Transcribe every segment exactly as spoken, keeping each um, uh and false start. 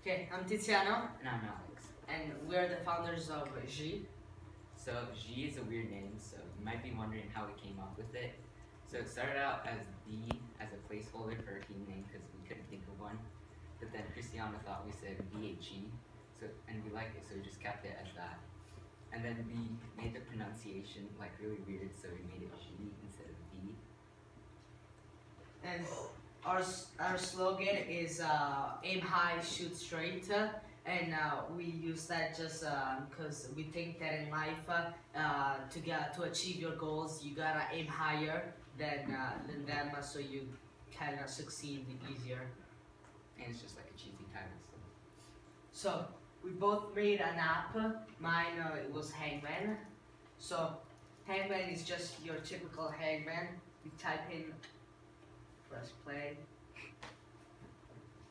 Okay, I'm Tiziano. And I'm Alex. And we're the founders of G. So G is a weird name, so you might be wondering how we came up with it. So it started out as D as a placeholder for a team name because we couldn't think of one. But then Cristiano thought we said V H G, so, and we liked it, so we just kept it as that. And then we made the pronunciation like really weird, so we made it G instead of V. And our, our slogan is uh, aim high, shoot straight. And uh, we use that just because uh, we think that in life, uh, to get to achieve your goals, you gotta aim higher than, uh, than them, so you kind of succeed easier. And it's just like a cheesy title. So we both made an app. Mine uh, it was Hangman. So Hangman is just your typical Hangman. You type in, press play.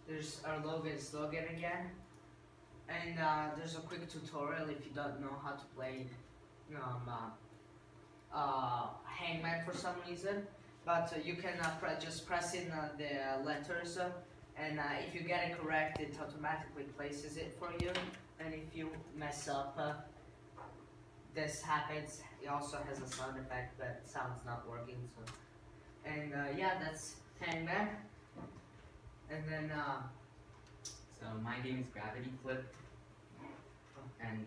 There's our logo and slogan again. And uh, there's a quick tutorial if you don't know how to play um, uh, uh, Hangman for some reason. But uh, you can uh, pre just press in uh, the letters, uh, and uh, if you get it correct, it automatically places it for you. And if you mess up, uh, this happens. It also has a sound effect, but sound's not working. So, and uh, yeah, that's Hangman. And then. Uh, So my name is Gravity Flip, and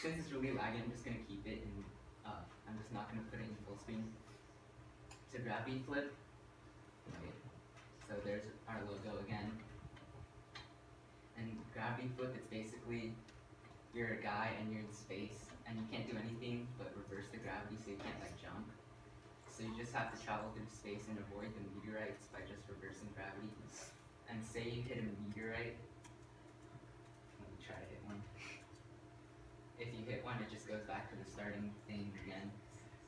since it's really laggy, I'm just going to keep it in, uh, I'm just not going to put it in full screen. It's a gravity flip. Okay. So there's our logo again. And gravity flip, it's basically, you're a guy and you're in space, and you can't do anything but reverse the gravity, so you can't like jump. So you just have to travel through space and avoid the meteorites by just reversing gravity. And say you hit a meteorite, try to hit one. If you hit one, it just goes back to the starting thing again.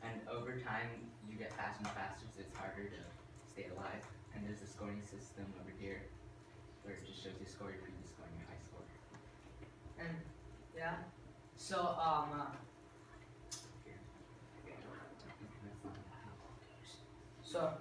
And over time, you get faster and faster, so it's harder to stay alive. And there's a scoring system over here, where it just shows you score, your previous score, and your high score. And yeah, so um, so.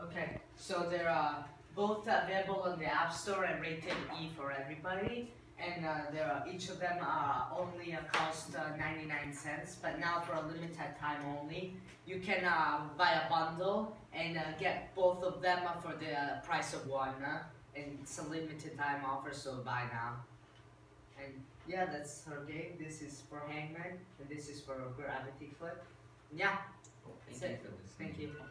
Okay, so they're uh, both available on the App Store and rated E for everybody, and uh, they're, uh, each of them uh, only uh, cost uh, ninety-nine cents, but now for a limited time only. You can uh, buy a bundle and uh, get both of them uh, for the uh, price of one, uh, and it's a limited time offer, so buy now. And yeah, that's her game. This is for Hangman, and this is for Gravity Flip. Yeah, thank you for listening. Thank you.